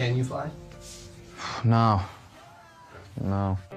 Can you fly? No. No.